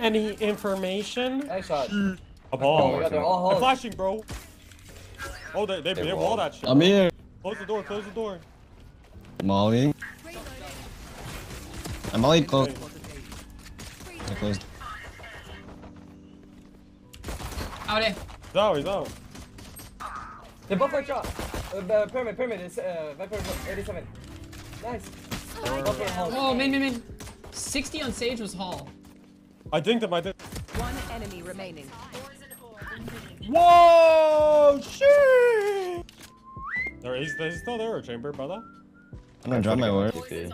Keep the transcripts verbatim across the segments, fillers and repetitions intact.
Any information? Headshot. I'm all. They're all flashing, bro. Oh, they they, they, they wall that shit. I'm here. Close the door. Close the door. Molly. I'm Molly closed. I closed. Out there. He's out. He's out. They both are shot. Uh, pyramid. Pyramid is uh Viper eighty-seven. Nice. Oh, man, man, man. sixty on Sage was Hall. I dinked him, I dinked him. One enemy remaining. Whoa, shit! There, he's, he's still there, Chamber, brother. I'm gonna drop my word. Okay.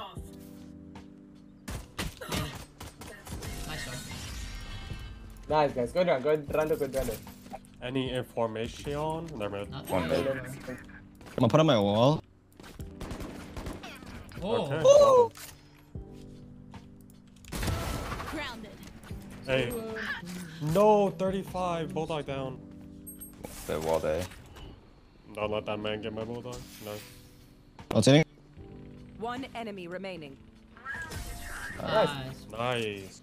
Nice, guys. Good round, good round, good round. Any information? Never mind. One minute. I'm gonna put on my wall. Okay. Oh. Grounded. Hey. No, thirty-five. Bulldog down. The wall there. Don't let that man get my bulldog. No. I'll take. One enemy remaining. Nice. Nice.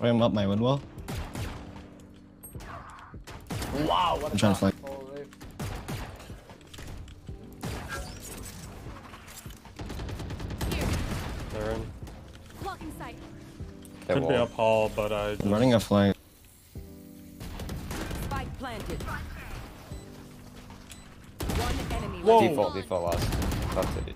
Wait, I'm up my wood wall. Wow. What I'm trying to fight. Could wall. Be up hall, but I just... I'm running a flank. Spike planted. One enemy. Whoa. Default, default lost. That's it.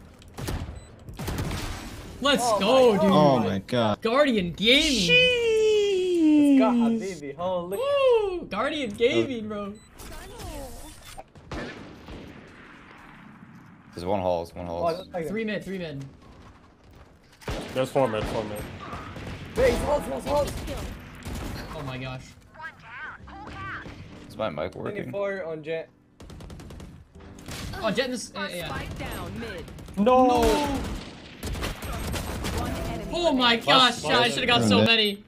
Let's oh go, my dude. Oh my god. Guardian Gaming. Jeez. Let's go, Habibi. Holy. Woo. Guardian Gaming, bro. There's one halls, one halls. Oh, three mid, three mid. There's four mid, four mid. Wait, he's hold, hold, hold. Oh my gosh. Is my mic working? twenty-four on Jet. Oh, Jet is... Uh, yeah. No! no. Oh my gosh, yeah, I should have got so many.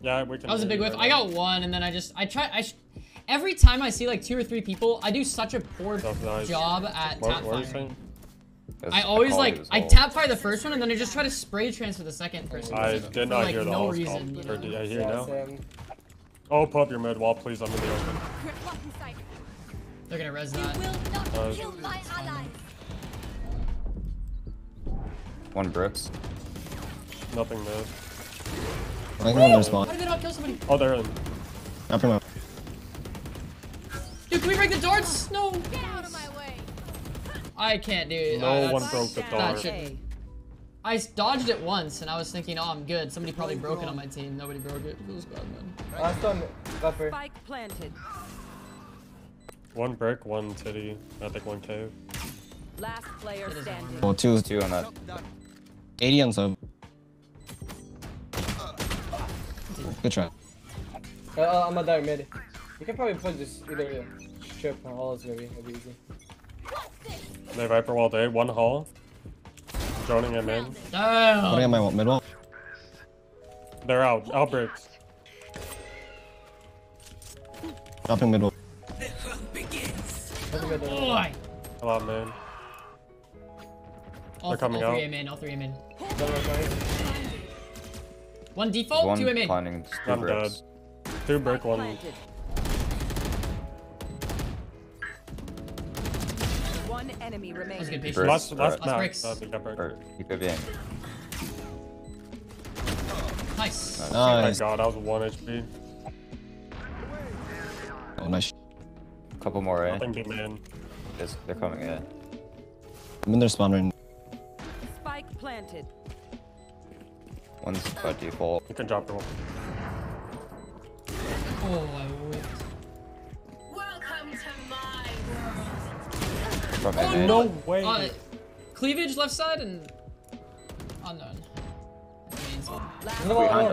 Yeah, we can. I was a big whiff. Right I got one, and then I just... I try... I sh Every time I see like two or three people, I do such a poor nice. job at what, tap firing. I always like I tap fire the first one and then I just try to spray transfer the second person. I did not hear the whole call. Did I hear now? Oh, pop your mid wall, please. I'm in the open. They're gonna res that. One bricks. Nothing mid. I think I'm respawn. How did they not kill somebody? Oh, they're in. Not pretty much. Dude, can we break the darts? No. Get out of my way. I can't do it. No uh, one broke the dart. Shit. I dodged it once and I was thinking, oh, I'm good. Somebody probably broke it on my team. Nobody broke it. It was bad, man. Last one, buffer. Spike planted. One brick, one titty. I think one cave. Last player standing. Well, two, two on that. eighty on sub. Good try. Uh, I'm not there mid. You can probably put this either strip or halls maybe. It'll be easy. They Viper wall day, one hall. Droning him in. Oh. Putting on my mid wall. They're out. Outbreaks. Dropping mid wall. The hunt begins. Boy. Come on, man. All They're coming all three out. In, all three in. One default, one two in. One dead. Two brick, one. Planted. One enemy remains. Last, last map. You could be in. Nice. Nice. Oh my god, I was one H P. Oh nice. Couple more, eh? Yes, they're coming in. I'm in their spawn right now. Spike planted. One's by default. You can drop the one. Oh, I whipped. Welcome to my world. Oh, no way! Uh, cleavage left side and unknown. Oh,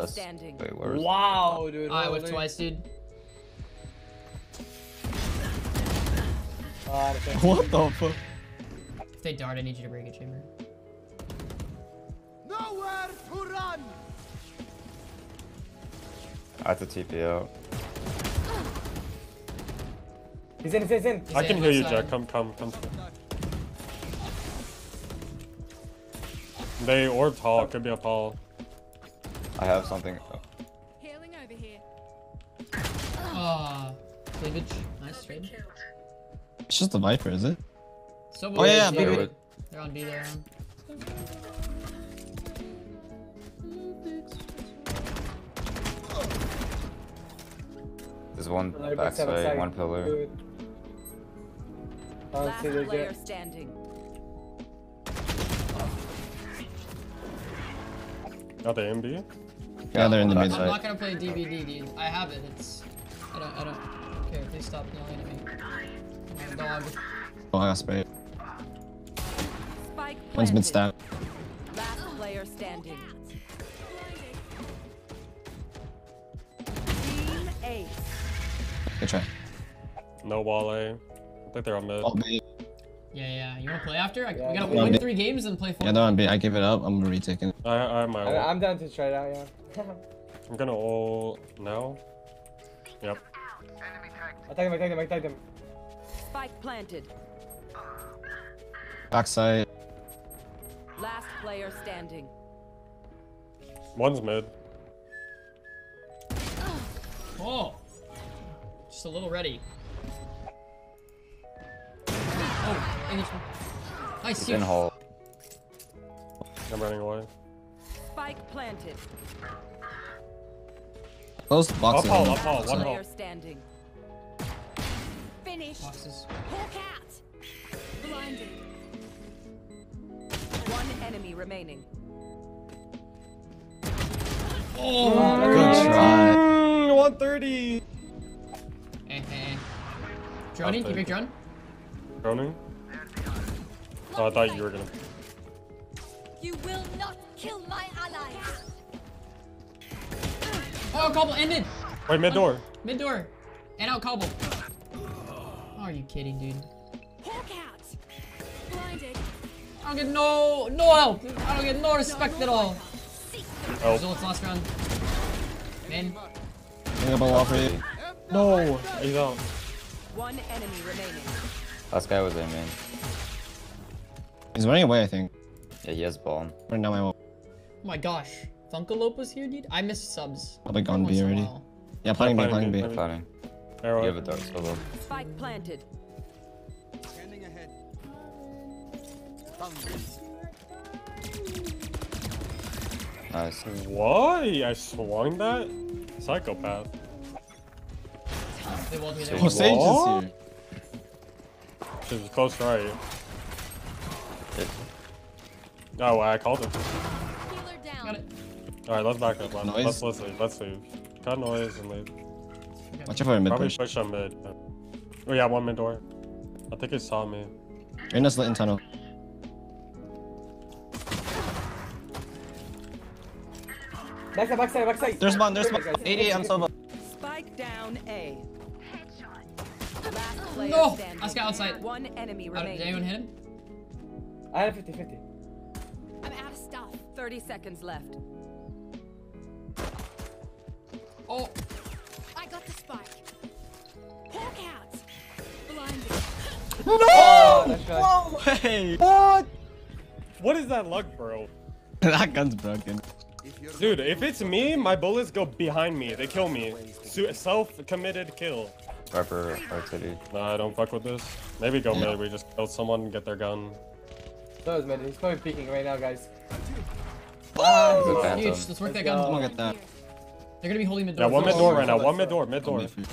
standing. Wait, where is wow, dude! I whipped twice, dude. Uh, what the fuck? If they dart, I need you to break a chamber. Nowhere to run. I have to T P out. He's in, he's in, he's in. He's I in, can hear you, side. Jack. Come, come, come. They orbed hall. Could be a hall. I have something. Oh. over here. Ah, cleavage. Nice trade. It's just the Viper, is it? So oh yeah, yeah, yeah. They're on B, they're on. There's one backside, one pillar. Last player standing. Are they M B? Yeah, yeah, they're in the mid side. I'm not gonna play D B D, dude. I have it. It's. I don't. I don't. Okay, please stop yelling at me. Dog. Oh, I got spray. One's been stabbed. Last player standing. Team Ace. Good try. No wall A. I think they're on mid. Oh, yeah, yeah. You wanna play after? I, yeah, we gotta win B. three games and play four. Yeah, they're on B. I give it up. I'm retaking it. I, I, I'm, I'm down to try it out, yeah. I'm gonna ult now. Yep. Attack him, attack him, attack him. Spike planted. Backside. Last player standing. One's mid. Oh! Just a little ready. Oh, I see. Hole. I'm running away. Spike planted. Close the boxes. Up hole, up hole, one hole. Standing. Finish. Boxes. Hawk out. Blinded. One enemy remaining. Oh, good try. one thirty. Hey, hey. Droning, keep your drone. Droning? Oh, I thought you were gonna. You will not kill my allies. Oh, cobble ended. Wait, mid door. Oh, mid door. And out cobble. Oh, are you kidding, dude? Hawk out. Blinded. I don't get no no help. I don't get no respect at all. Oh. Results last round. Man. Bring up a wall for you. No. He's out. One enemy remaining. Last guy was in, man. He's running away, I think. Yeah, he has ball. Right now, my wall. Oh my gosh. Funkalope was here, dude. I missed subs. Probably gone B already. Yeah, planning B, planning B. Planning. You have a dark solo. Spike planted. Standing ahead. Nice. Why? I swung that? Psychopath. Oh, Sage is here. She was close right. Oh, I called him. Alright, let's back up. Let's, let's leave. Let's leave. Cut noise and leave. Watch out for mid. Probably push on mid. Oh, yeah, one mid door. I think he saw me. In this Litton tunnel. Backside, backside, backside. There's one, there's one. eighty-eight, I'm so low. Spike down A. No! Let's get outside. One enemy remaining. Did anyone hit him? I had a fifty fifty. I'm out of stuff. thirty seconds left. Oh! I got the spike. Hawk out. Blinded. No! Oh, no way! What? What is that luck, bro? That gun's broken. Dude, if it's me, my bullets go behind me. They kill me. Self-committed kill. Viper, R T D. Nah, I don't fuck with this. Maybe go yeah. mid. We just kill someone and get their gun. That was mid. He's probably peeking right now, guys. Oh, oh, huge. Let's work Let's that gun. Go. I'm gonna get that. They're gonna be holding mid door. Yeah, one mid door right now. One mid door. Mid door. Enemy still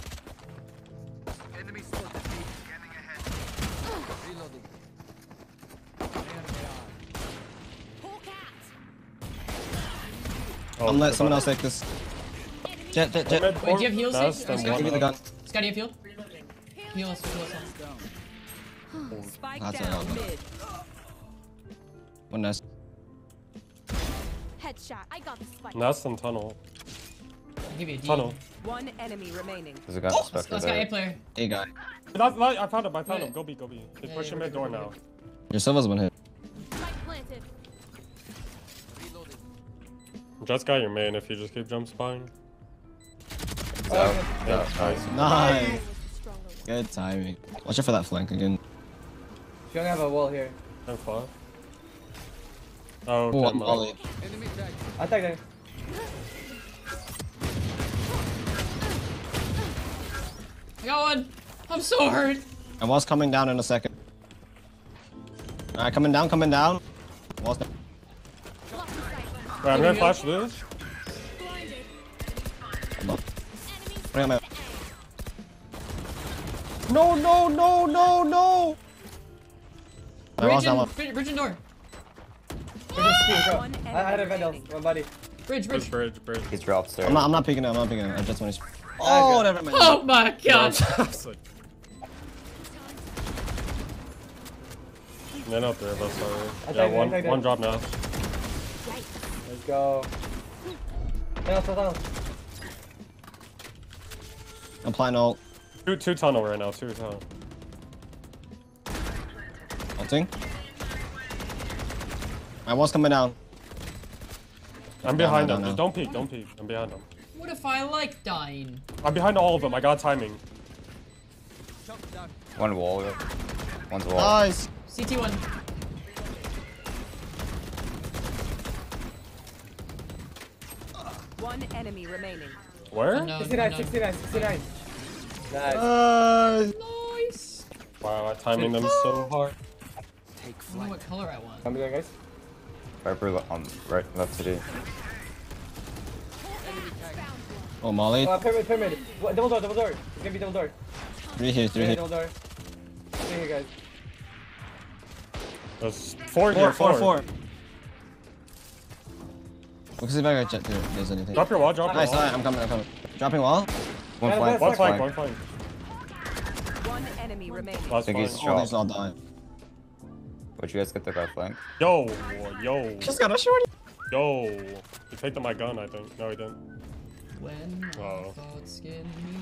defeated. Scanning ahead. Reloading. Oh, I'll let someone else take this. Jet, Jet, Jet. Wait, do you have heals? No, Scott, give me the gun. Scott, do you have heal? Heal us, heal us. Oh, Spike that's down mid. Mid. One nest. Headshot. I got the spike. Nest and tunnel. I'll give you a D. Tunnel. One enemy remaining. There's a guy oh, Scott, Scott, A player. A guy. That's, that, I found him, I found yeah. him. Go B, go B. He's yeah, pushing yeah, mid door now. Your silver's one hit. Just got your main if you just keep jump spying. Oh, yeah, yeah, nice. Nice. Good timing. Watch out for that flank again. You don't have a wall here. I'm far. Oh, oh I'm I attack him. I got one. I'm so hurt. I was coming down in a second. Alright, coming down, coming down. Walls down. Right, I'm gonna flash this. Come on. No, no, no, no, no! Bridge and, bridge, bridge and door. Bridge and school, go. I, I had a vandal, my buddy. Bridge, bridge, bridge, bridge. He's dropped, sir. I'm not, I'm not picking him, I'm not picking him. I just want to... Oh, oh never mind. Oh my god! They're not there, that's sorry. Yeah, one, one, one drop now. Let's go. I'm playing ult. Two, two tunnel right now, two tunnel. Ulting. I was coming down. I'm behind no, no, no, them. No. Just don't peek, don't peek. I'm behind them. What if I like dying? I'm behind all of them. I got timing. One wall. One's wall. Nice. C T one. One enemy remaining. Where? Oh, no, sixty-nine, no. sixty-nine, sixty-nine. Nice. Uh, nice. Wow, I'm timing them so hard. Take flight. I don't know what color I want. Come here, guys. Viper on right, left to D. Oh, Molly. Oh, pyramid, pyramid. Double door, double door. It's gonna be double door. Three here, three here. Double door. Three here, guys. There's four, four here, four, four. four. Let's see if I can check if there's anything. Drop your wall, drop nice, your wall. Nice, I'm coming, I'm coming. Dropping wall. One flank, one flank, one flank. One enemy remaining. I think he's strong. Oh, he's all dying. Would you guys get the right flank? Yo, yo. Just got a shorty. Yo. He picked up my gun, I think. No, he didn't. When oh.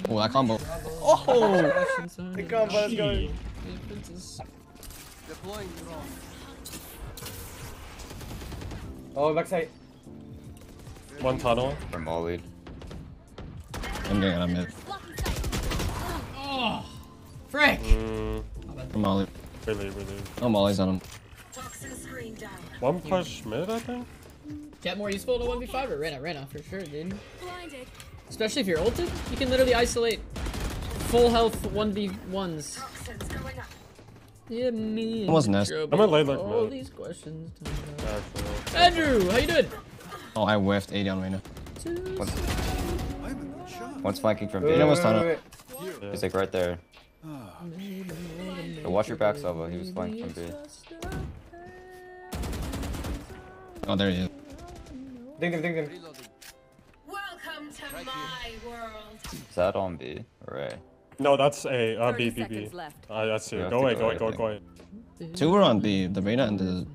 Oh, that combo. Oh! The combo, let's go. Deploying wrong. Oh, backside. One tunnel. I'm all lead. I'm getting out of mid. Oh, frick! Mm. I'm all lead. Really, really. I'm always on him. One push mid, I think? Get more useful in a one v five or Reyna, Reyna for sure, dude. Blinded. Especially if you're ulted, you can literally isolate full health one v ones. Yeah, me. That wasn't nice. I'm gonna lay like all mid. These questions. Andrew, how you doing? Oh, I whiffed A down Reyna. One's flanking from B. Reyna was tunnel. He's like right there. So watch your back, Salva. He was flying from B. Oh, there he is. Ding, ding, ding, ding. Welcome to right my here. World. Is that on B? Right. No, that's A. Uh, B, B, B. Uh, that's it. Go away, go away, go away, go away. Two were on B. The Reyna and the...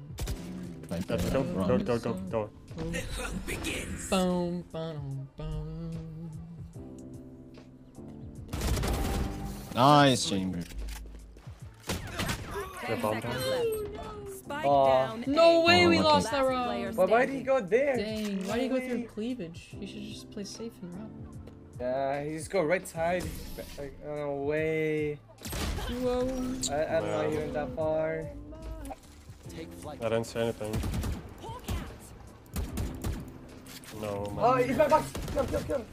Like, the go, go, go, go, go. The hunt begins. Boom, boom, boom. Nice, Chamber. Oh, no way we lost that round. But why did he go there? Dang, why did he go through cleavage? You should just play safe and run. Yeah, he just go right side. Like, no way. Whoa. I, I don't know, he went that far. I didn't say anything. No, man. Oh, he's my box. Come, come, come.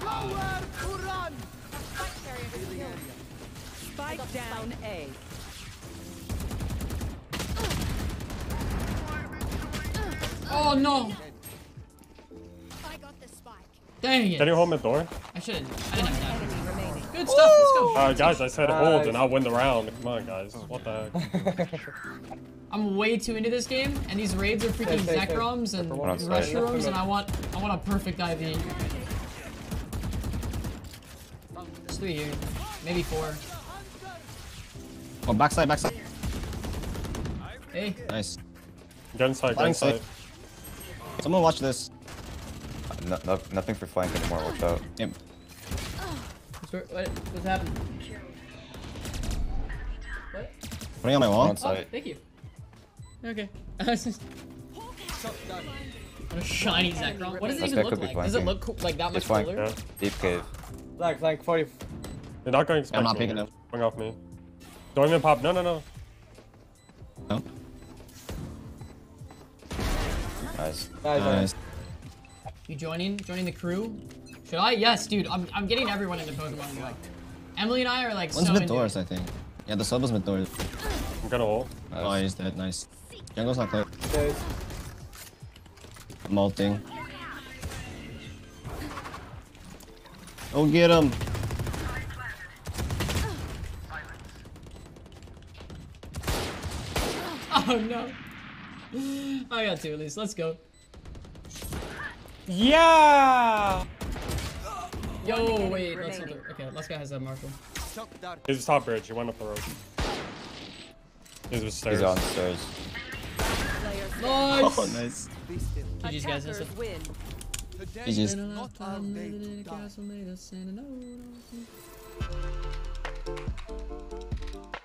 Power to run. Spike down A. Oh no! I got the spike. Dang it! Can you hold my door? I shouldn't. I didn't have that. Good stuff. Let's go. Alright, guys, I said hold, uh, and I'll win the round. Come on, guys. What the heck? I'm way too into this game, and these raids are freaking Zekroms and Rushrooms, and I want, I want a perfect I V. There's three here, maybe four. Oh, backside, backside. Hey. Nice. Get inside. Get inside. Someone watch this. Uh, no, no, nothing for flank anymore, watch out. Yep. What, what's happened? What? Putting on my wall. Oh, thank you. Okay. What a shiny Zekrom. What does it even look like? Does it look like that much flank, cooler? Yeah. Deep cave. Flank, flank, forty. You're not going to expect me. I'm not picking up. Going off me. Don't even pop. No, no, no. No. Nice. Nice. Nice. You joining? Joining the crew? Should I? Yes, dude. I'm I'm getting everyone into Pokemon Go. Emily and I are like one's so mid doors, I think. Yeah, the sub was mid doors. I'm gonna ult. Nice. Oh, he's dead. Nice. Jungle's not clear. Okay. I'm ulting. Don't get him. Oh no. I got two at least. Let's go. Yeah. Yo, wait. Let's go. Okay, last guy has that marker. He's top bridge. He went up the road. He's with stairs. He's on the stairs. Nice. Oh, nice. G G's guys. That's it. G G's.